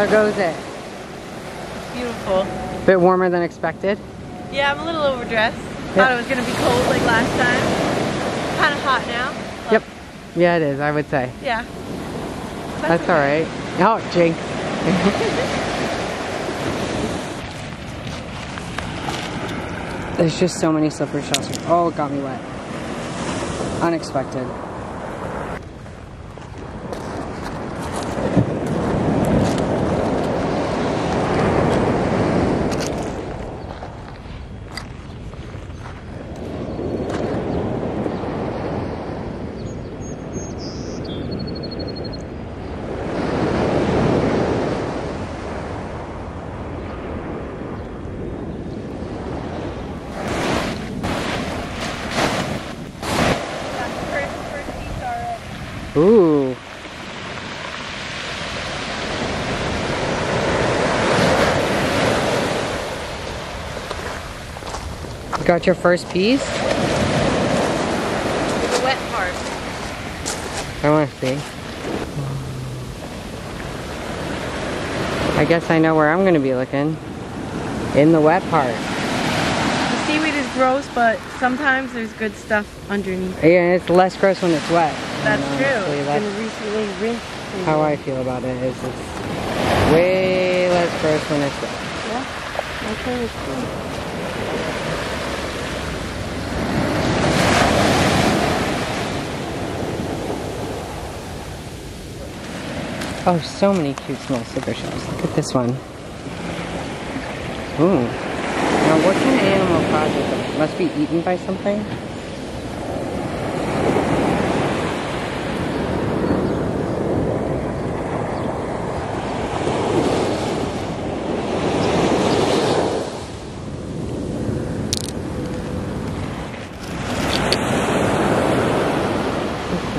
How goes it? Beautiful. A bit warmer than expected? Yeah, I'm a little overdressed. Yep. Thought it was going to be cold like last time. Kind of hot now. But... Yep. Yeah, it is, I would say. Yeah. That's alright. Oh, jinx. There's just so many slippery shells here. Oh, it got me wet. Unexpected. Ooh. You got your first piece? The wet part. I want to see. I guess I know where I'm going to be looking. In the wet part. The seaweed is gross, but sometimes there's good stuff underneath. Yeah, it's less gross when it's wet. That's true. That's how I feel about it. Is it's way less gross when it's wet. Yeah. Okay, it's cool. Oh, so many cute small slipper shells. Look at this one. Ooh. Now, what kind of animal causes them? Must be eaten by something.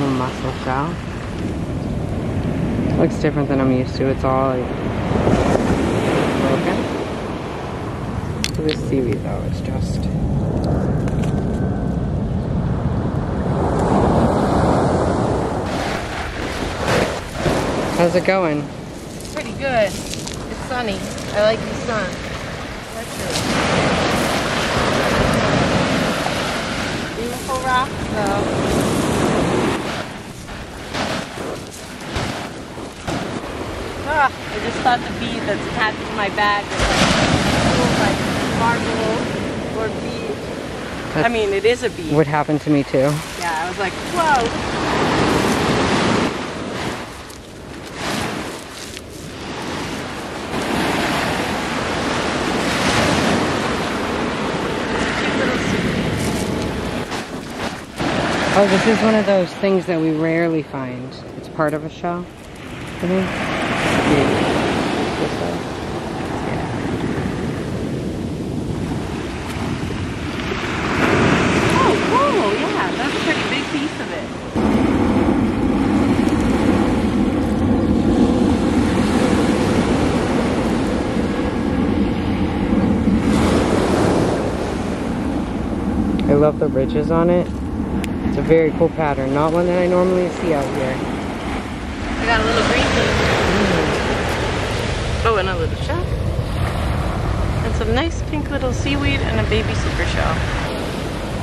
Mussel shell. Looks different than I'm used to. It's all like broken. Look at this seaweed though, it's just... How's it going? Pretty good. It's sunny. I like the sun. That's true. Beautiful rocks though. I just thought the bead that's attached to my bag was like marble or bead. That's, I mean, it is a bead. What happened to me too. Yeah, I was like, whoa. Oh, this is one of those things that we rarely find. It's part of a shell. Mm-hmm. Oh, cool, yeah, that's a pretty big piece of it. I love the ridges on it. It's a very cool pattern, not one that I normally see out here. I got a little green. Oh, and a little shell. And some nice pink little seaweed and a baby slipper shell.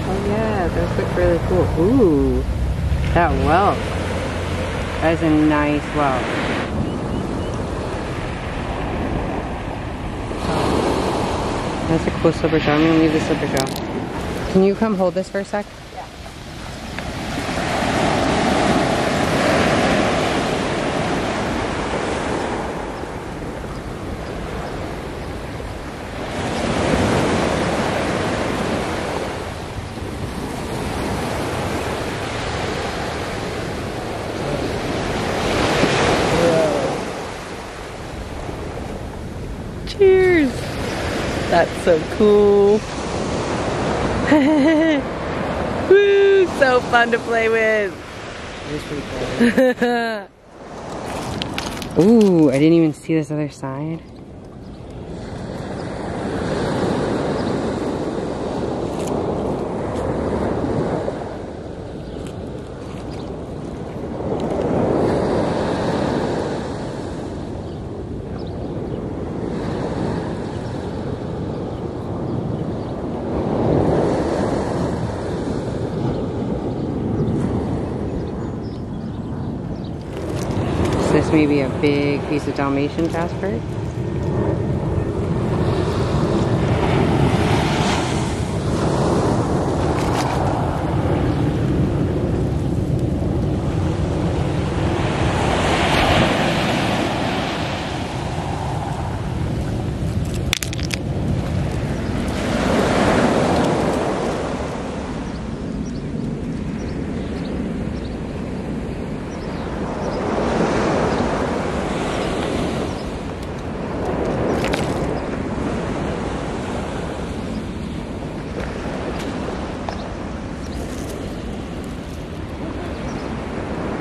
Oh yeah, those look really cool. Ooh, that whelk. That is a nice whelk. That's a cool slipper shell. I'm going to leave the slipper shell. Can you come hold this for a sec? Cheers! That's so cool. Woo! So fun to play with. It is pretty cool. Ooh, I didn't even see this other side. This may be a big piece of Dalmatian Jasper.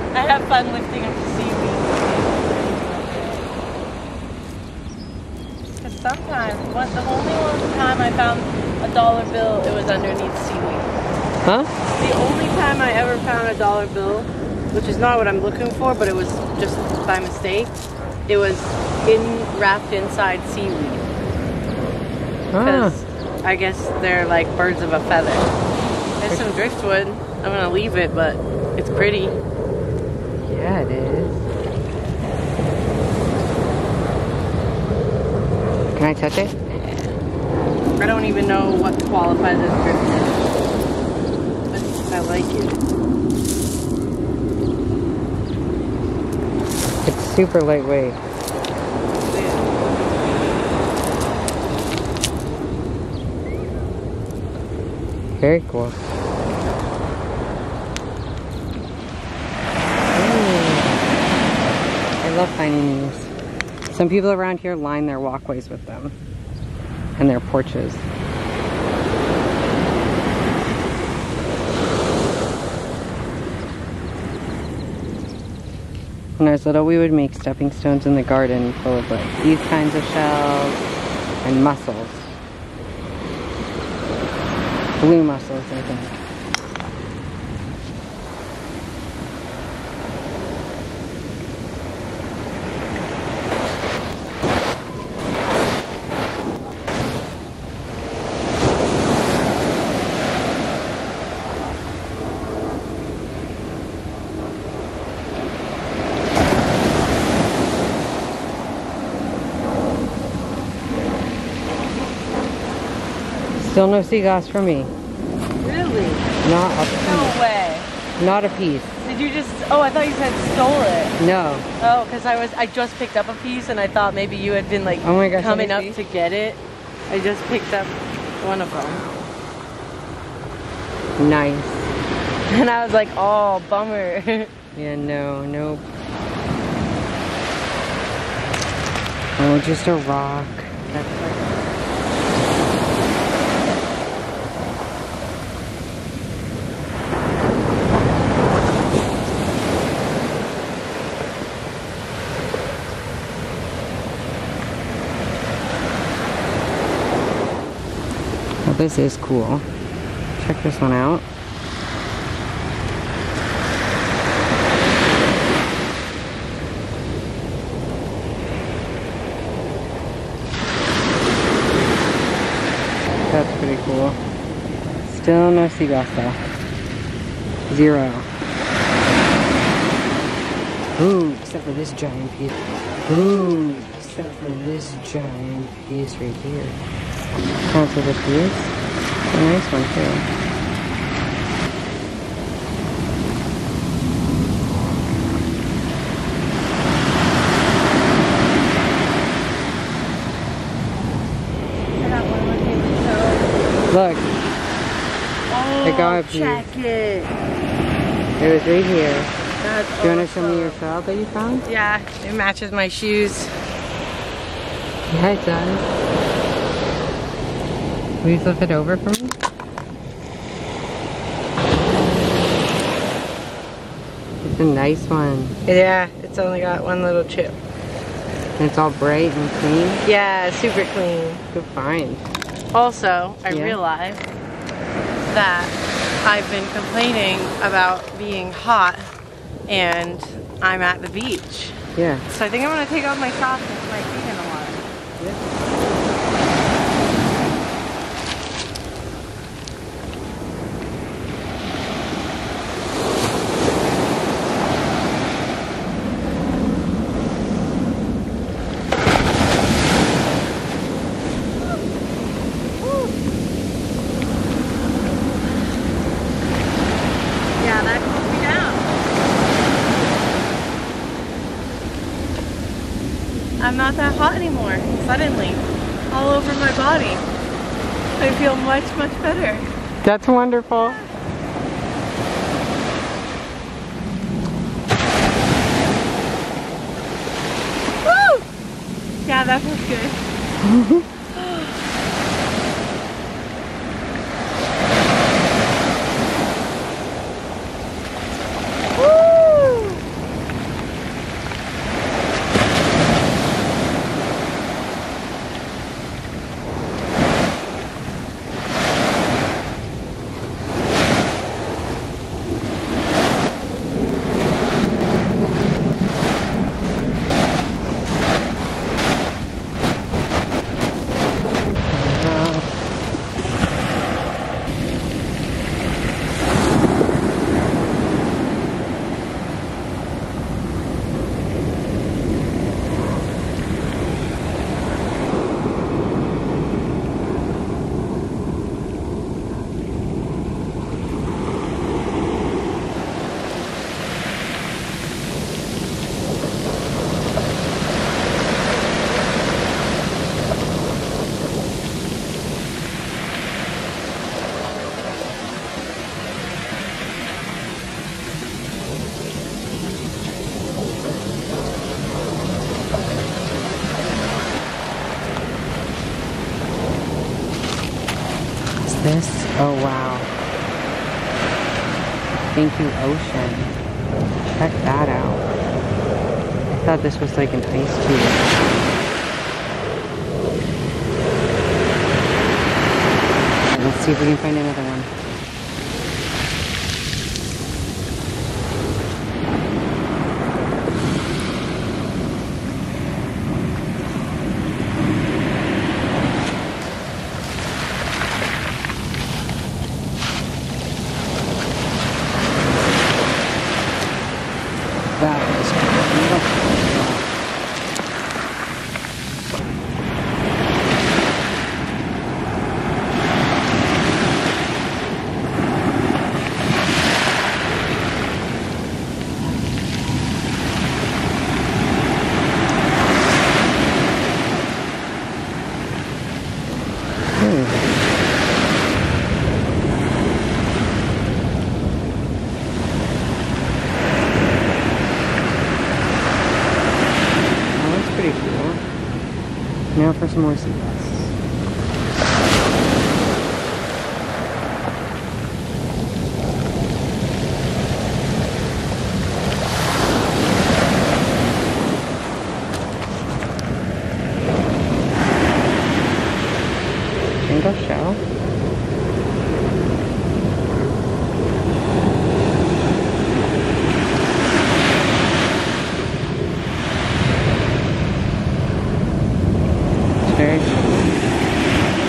I have fun lifting up the seaweed. Because sometimes, what the only one time I found a $1 bill, it was underneath seaweed. Huh? The only time I ever found a $1 bill, which is not what I'm looking for, but it was just by mistake. It was wrapped inside seaweed. Because I guess they're like birds of a feather. There's some driftwood. I'm gonna leave it, but it's pretty. Yeah, it is. Can I touch it? I don't even know what qualifies as driftwood, but I like it. It's super lightweight. Yeah. Very cool. I love finding these. Some people around here line their walkways with them and their porches. When I was little, we would make stepping stones in the garden full of like these kinds of shells and mussels. Blue mussels, I think. Still no sea bass for me. Really? Not a piece. No way. Not a piece. Did you just, oh, I thought you said stole it. No. Oh, because I just picked up a piece and I thought maybe you had been like, oh my gosh, coming up to get it. I just picked up one of them. Nice. And I was like, oh, bummer. Yeah, no, nope. Oh, just a rock. That's right. This is cool. Check this one out. That's pretty cool. Still no sea bass though. Zero. Ooh, except for this giant piece. Ooh, except for this giant piece right here. That's what this is. It's a nice one too. Look. Oh, I got a piece. Check it. It was right here. That's awesome. Do you want to show me your shell that you found? Yeah, it matches my shoes. Yeah, it does. Please flip it over for me. It's a nice one. Yeah, it's only got one little chip. And it's all bright and clean? Yeah, super clean. Good find. Also, I realized that I've been complaining about being hot and I'm at the beach. Yeah. So I think I'm going to take off my socks and put my feet in the water. Yeah. I'm not that hot anymore, suddenly, all over my body. I feel much, much better. That's wonderful. Woo! Yeah, that feels good. This? Oh wow. Thank you, ocean. Check that out. I thought this was like an ice cube. Let's see if we can find another one. Now for some more sea bass. Single shell.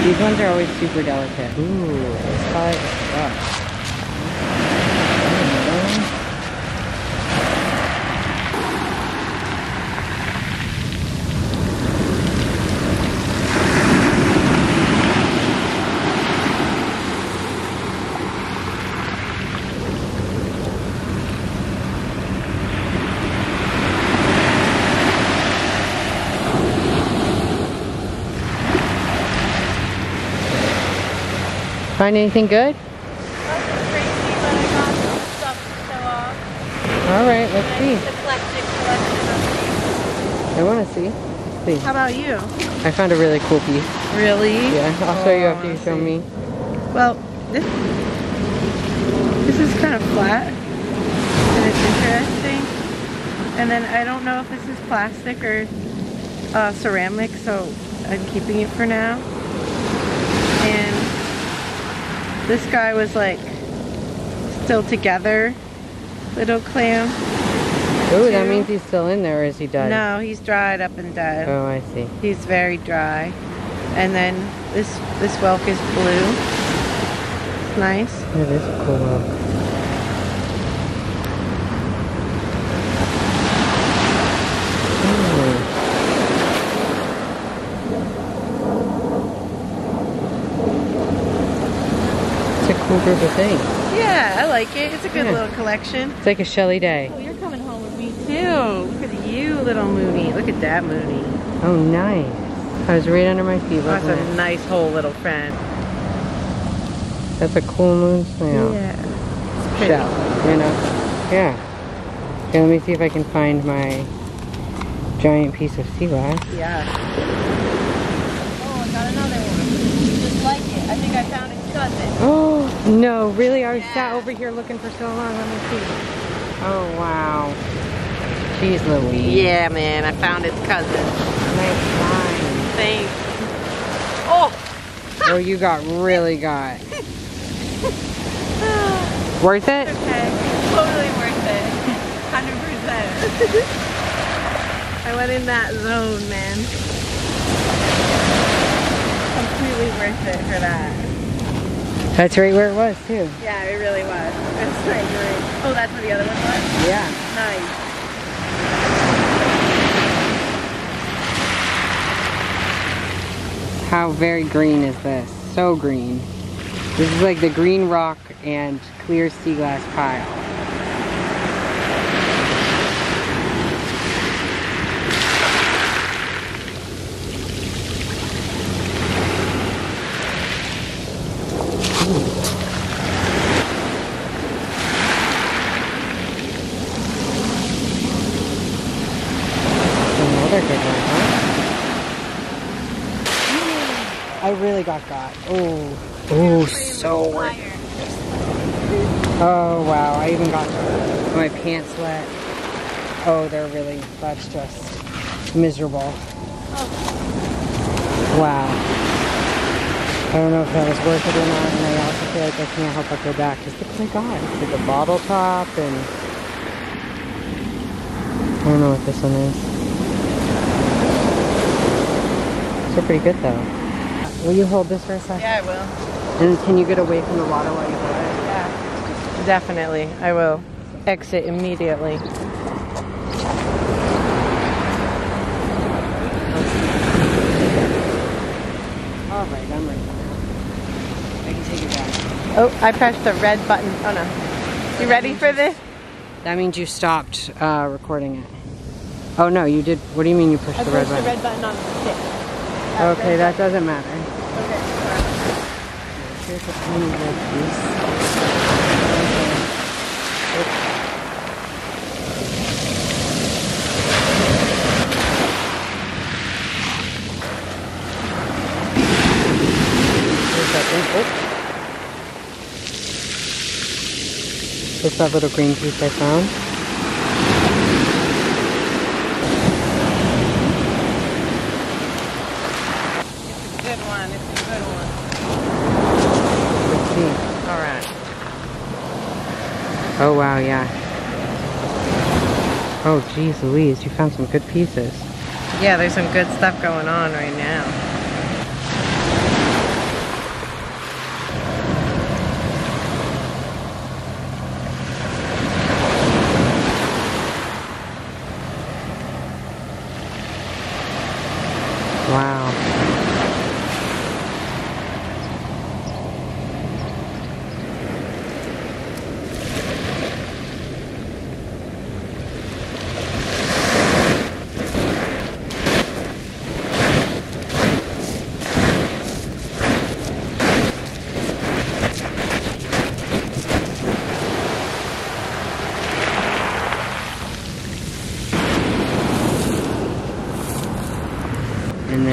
These ones are always super delicate. Ooh, it's probably stuck. Find anything good? Nothing crazy, but I got some stuff to show off. Alright, let's see. Eclectic collection of things. I want to see. How about you? I found a really cool piece. Really? Yeah, I'll show you after you show me. Well, this is kind of flat, and it's interesting. And then I don't know if this is plastic or ceramic, so I'm keeping it for now. And this guy was like still together, little clam. Oh, that means he's still in there, or is he dead? No, he's dried up and dead. Oh, I see. He's very dry. And then this whelk is blue. It's nice. Yeah, it is a cool whelk. Cool group of things. Yeah, I like it. It's a good little collection. It's like a Shelly day. Oh, you're coming home with me too. Look at you, little Mooney. Look at that Mooney. Oh, nice. I was right under my feet. That's a nice whole little friend. That's a cool moon snail. Yeah. It's pretty. Shell, you know? Yeah. Okay, let me see if I can find my giant piece of sea glass. Yeah. Oh, I got another one. Just like it. I think I found its cousin. Oh, no, really? I sat over here looking for so long. Let me see. Oh, wow. Jeez Louise. Yeah, man, I found its cousin. Nice find. Thanks. Oh! Oh, you got really got. Worth it? It's okay. Totally worth it. 100%. I went in that zone, man. Completely worth it for that. That's right where it was, too. Yeah, it really was. It's like great. Oh, that's where the other one was? Yeah. Nice. How very green is this? So green. This is like the green rock and clear sea glass pile. Another good one, huh? I really got. Oh, oh, so wet. Oh wow, I even got my pants wet. Oh, they're really, that's just miserable. Oh. Wow. I don't know if that was worth it or not, and I also feel like I can't help but go back. Just look what I got. It's like a bottle top, and I don't know what this one is. Still pretty good though. Will you hold this for a second? Yeah, I will. And can you get away from the water while you hold it? Yeah. Definitely. I will. Exit immediately. Alright, I'm ready. I can take it back. Oh, I pressed the red button. Oh no. You ready for this? That means you stopped recording it. Oh no, you did. What do you mean you pushed the red button? I pushed the red button on the stick. Okay, that doesn't matter. Okay. Here's a tiny little piece. Here's that thing. Oh. Here's that little green piece I found. Oh wow, yeah. Oh geez Louise, you found some good pieces. Yeah, there's some good stuff going on right now.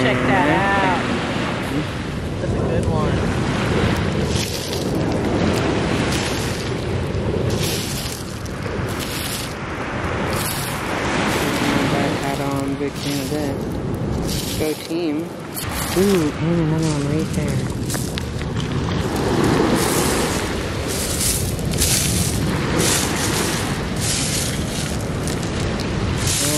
Check that out. That's a good one. Back on big team of this. Go team. Ooh, and another one right there. Oh.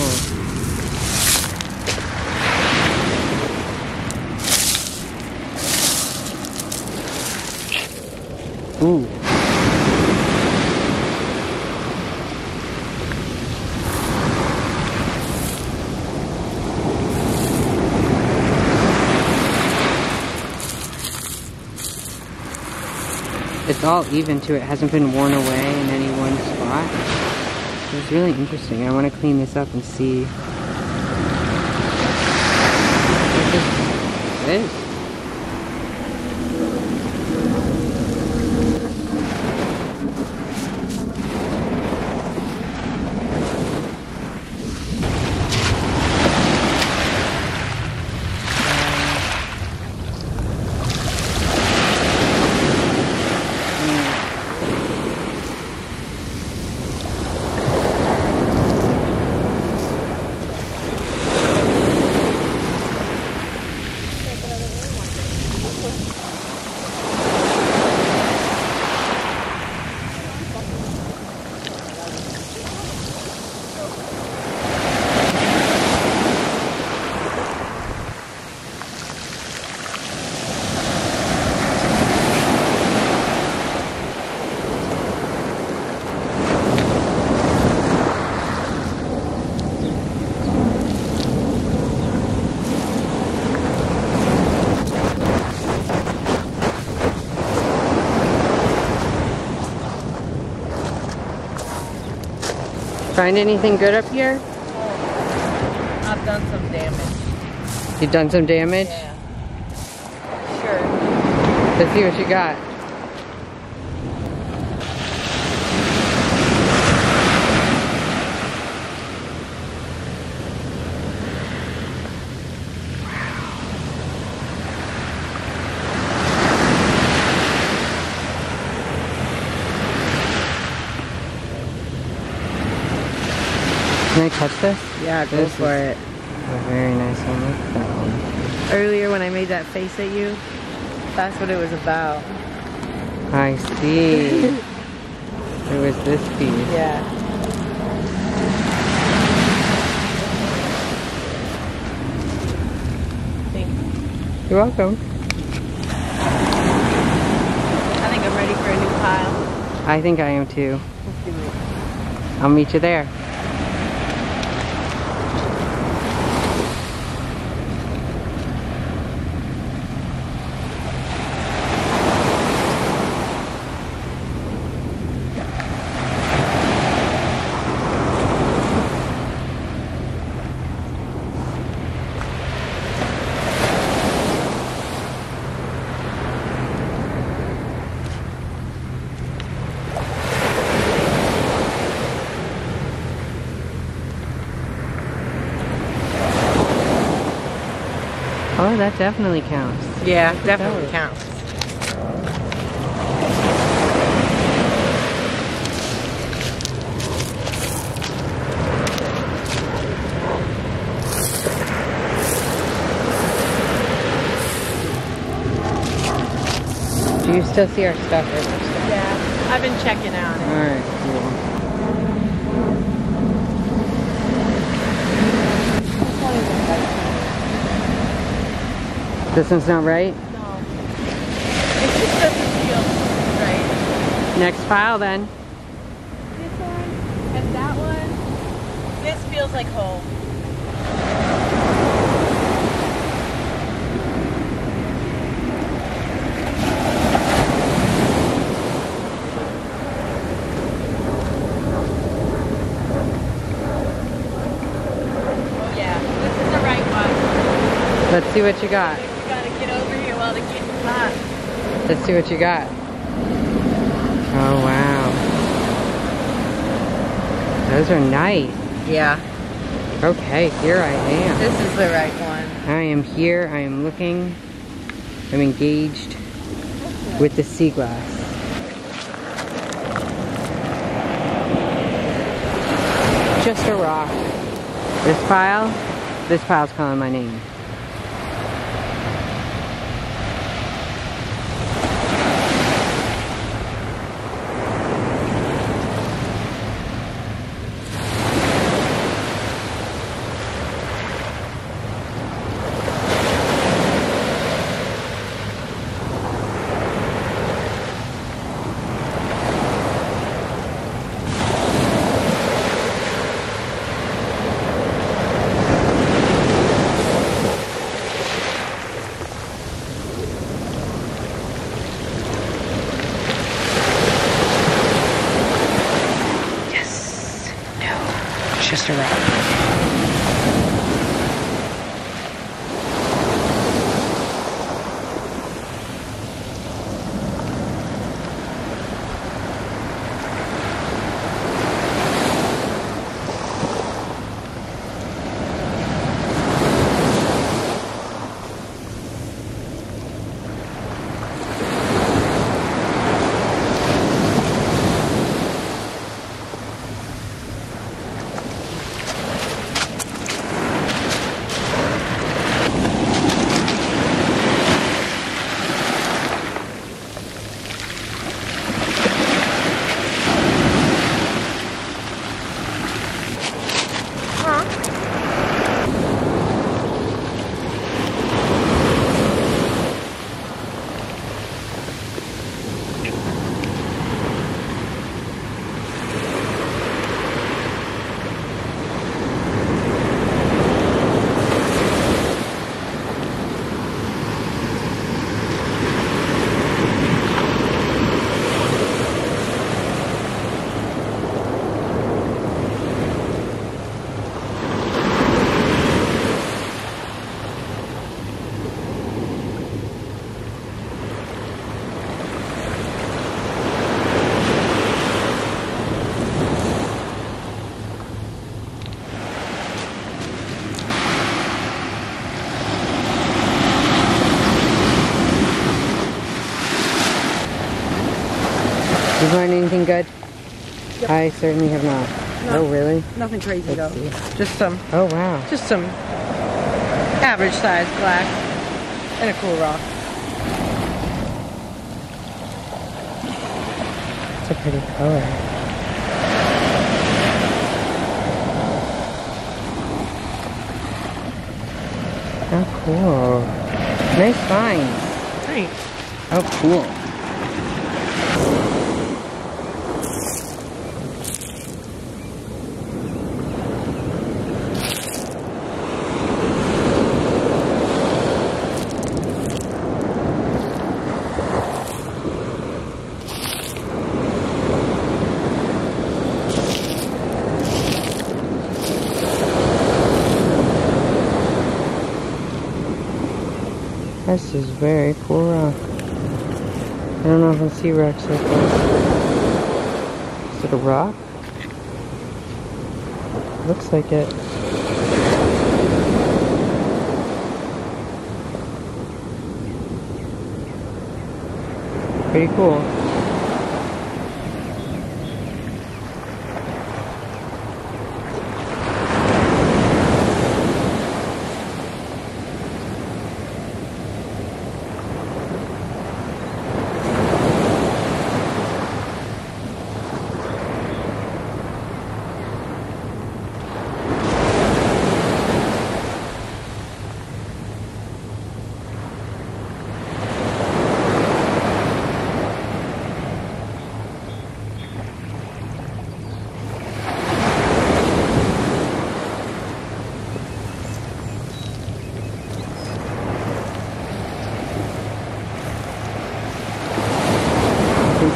Ooh. It's all even too, it hasn't been worn away in any one spot. It's really interesting. I want to clean this up and see. Hey. Find anything good up here? Oh, I've done some damage. You've done some damage? Yeah. Sure. Let's see what you got. Can I touch this? Yeah, go for it. A very nice one. Look at that one. Earlier when I made that face at you, that's what it was about. I see. It was this piece. Yeah. Thanks. You're welcome. I think I'm ready for a new pile. I think I am too. Let's do it. I'll meet you there. Oh, that definitely counts. Yeah, definitely counts. Do you still see our stuff? Yeah, I've been checking out. All right, cool. This one's not right? No. It just doesn't feel right. Next pile then. This one and that one. This feels like home. Oh yeah, this is the right one. Let's see what you got. Let's see what you got. Oh wow. Those are nice. Yeah. Okay, here I am. This is the right one. I am here, I am looking. I'm engaged with the sea glass. Just a rock. This pile's calling my name. Just a rock. find anything good? Yep. I certainly have not. No, oh, really? Nothing crazy though. See. Just some. Oh, wow. Just some average size black and a cool rock. It's a pretty color. How cool. Nice find. Thanks. How cool. This is very cool rock. I don't often see rocks like this. Is it a rock? Looks like it. Pretty cool.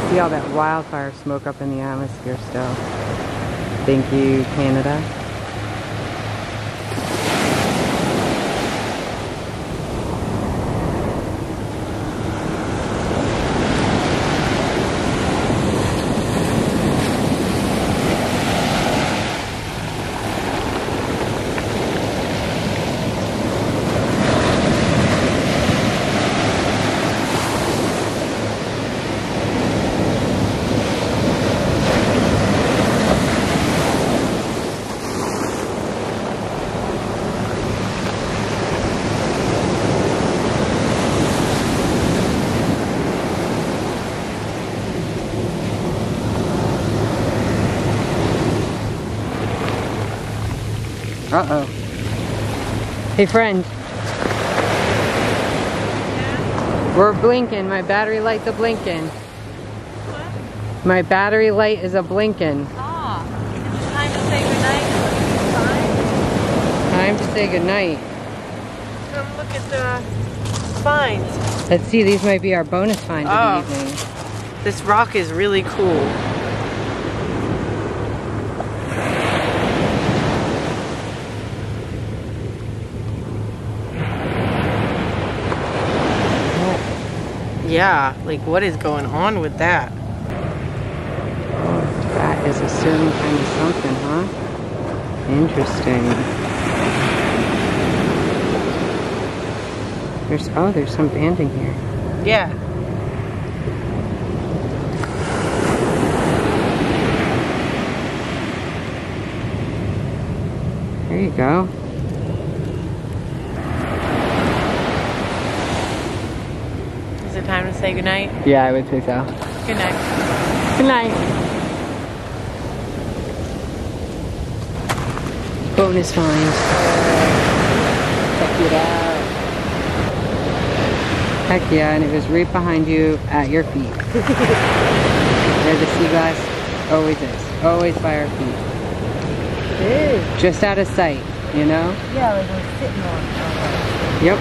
See all that wildfire smoke up in the atmosphere still. Thank you, Canada. Uh-oh. Hey, friend. Yeah. We're blinking. My battery light's a blinking. What? My battery light is a blinking. Ah. Is it time to say goodnight? Time to say goodnight. Come look at the finds. Let's see. These might be our bonus find of the evening. This rock is really cool. Yeah, like what is going on with that? That is a certain kind of something, huh? Interesting. There's some banding here. Yeah. There you go. Is it time to say goodnight? Yeah, I would say so. Good night. Good night. Bonus find. Check it out. Heck yeah, and it was right behind you at your feet. Where the sea glass always is. Always by our feet. It is. Just out of sight, you know? Yeah, like we're sitting on it. Yep.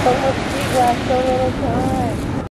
So much sea glass, so little time.